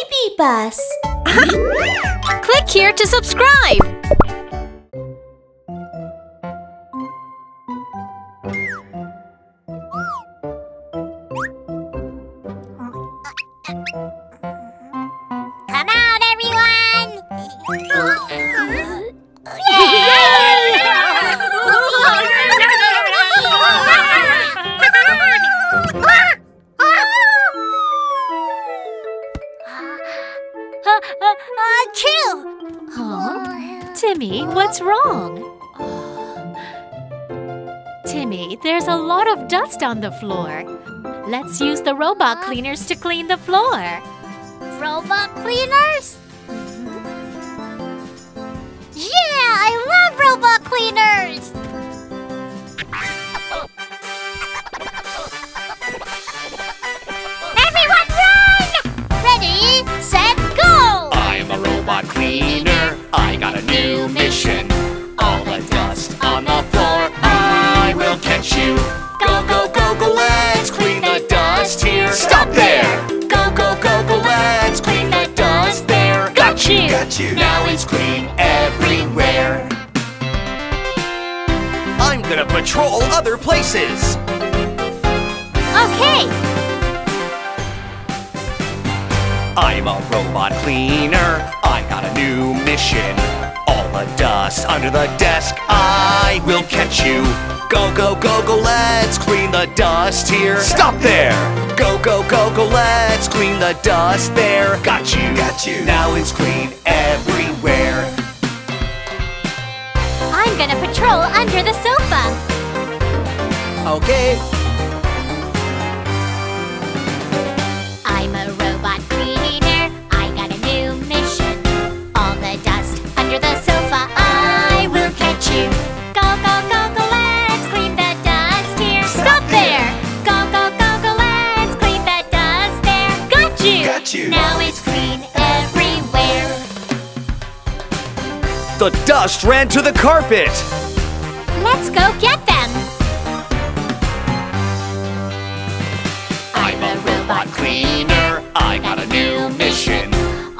Baby Bus. Click here to subscribe. Come out, everyone! Achoo! Huh? Timmy, what's wrong? Timmy, there's a lot of dust on the floor. Let's use the robot cleaners to clean the floor. Robot cleaners? Yeah, I love robot cleaners! Everyone run! Ready, set, go! I'm a robot cleaner. I got a new mission. All the dust on the floor, I will catch you. Go, go, go, go, let's clean the dust here. Stop there! Go, go, go, go, let's clean that dust there. Got you! Got you! Now it's clean everywhere. I'm gonna patrol other places. Okay. I'm a robot cleaner. I got a new mission. All the dust under the desk, I will catch you. Go, go, go, go, let's clean the dust here. Stop there! Go, go, go, go, let's clean the dust there. Got you! Got you! Now it's clean everywhere. I'm gonna patrol under the sofa. Okay. I'm a robot cleaner. I got a new mission. All the dust under the sofa, I will catch you. Go, go, go, go, let's clean the dust here. Stop there! Go, go, go, go, let's clean the dust there. Got you! Got you! Now it's clean everywhere. The dust ran to the carpet. Let's go get them. I'm a robot cleaner. I got a new mission.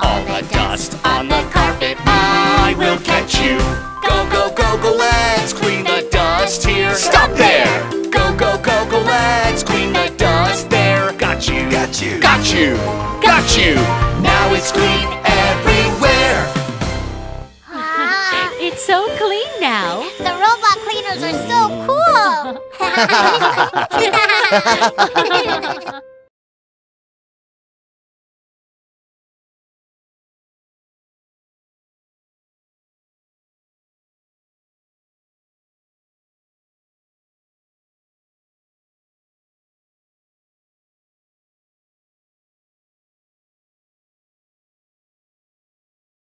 All the dust on the carpet, I will catch you. Go, go, go, go, let's clean the dust here. Stop there! Go, go, go, go, let's clean the dust there. Got you! Got you! Got you! Got you! Now it's clean everywhere! It's so clean now! The robot cleaners are so cool!